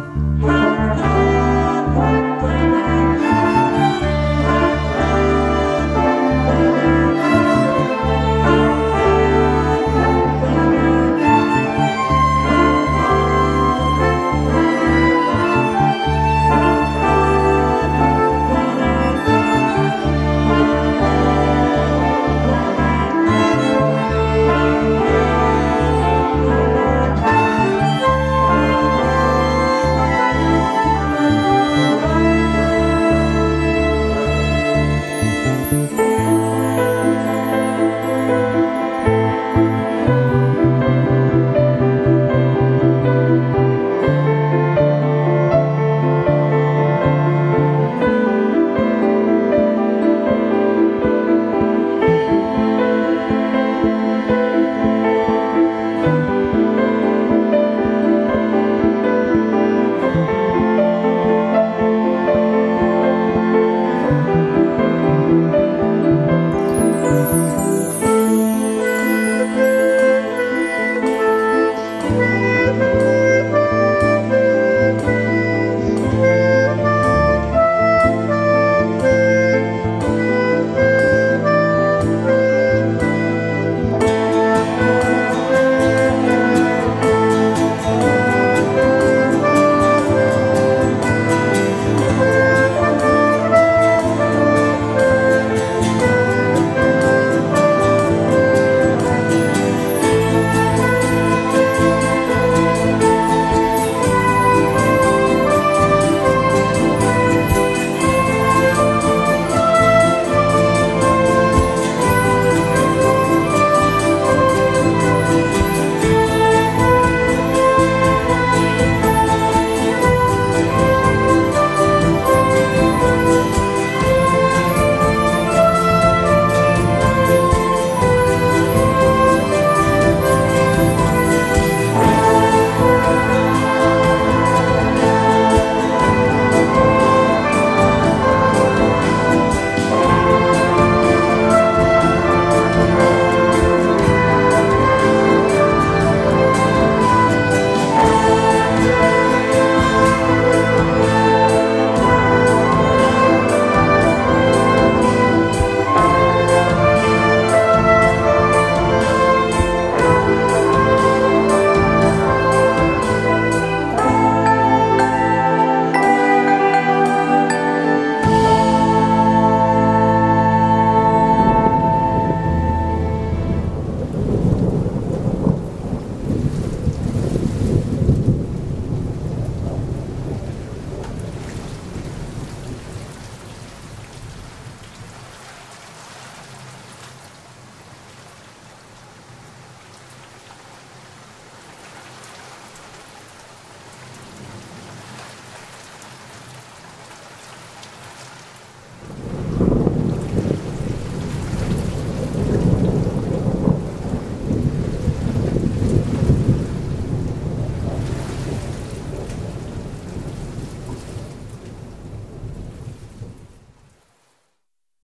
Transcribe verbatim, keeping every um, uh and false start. you.